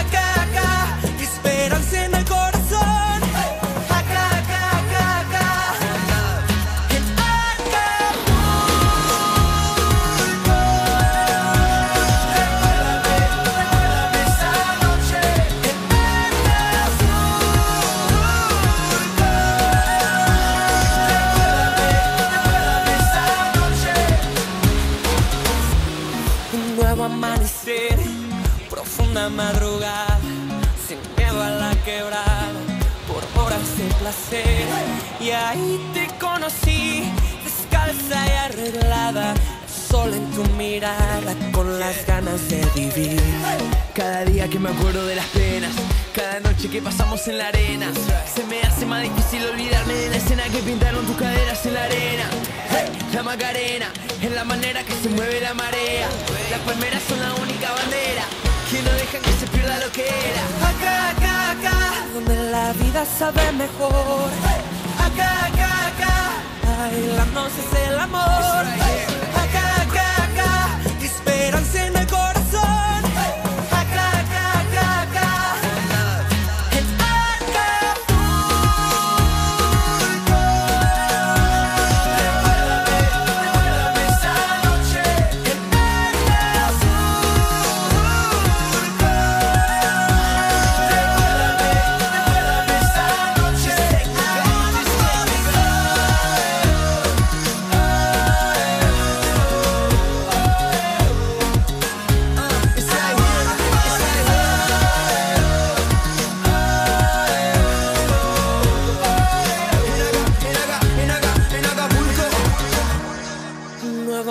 acá, acá, esperanza en el corazón. Acá, acá, acá, acá, en Acapulco. Recuérdame esa noche en Acapulco. Un nuevo amanecer, profunda madrugada, sin miedo a la quebrada, por horas de placer. Y ahí te conocí, descalza y arreglada, el sol en tu mirada, con las ganas de vivir. Cada día que me acuerdo de las penas, cada noche que pasamos en la arena, se me hace más difícil olvidarme de la escena que pintaron tus caderas en la arena. La Macarena es la manera que se mueve la marea, las palmeras son la única bandera que no dejan que se pierda lo que era. Acá, acá, acá, donde la vida sabe mejor. Acá, acá, acá, bailándonos es el amor. Acá, acá, acá, esperanza en el corazón. Acá, acá, acá, acá, en Acapulco. Recuérdame esa noche en Acapulco. Recuérdame esa noche en Acapulco. It's right here, it's right here. Un nuevo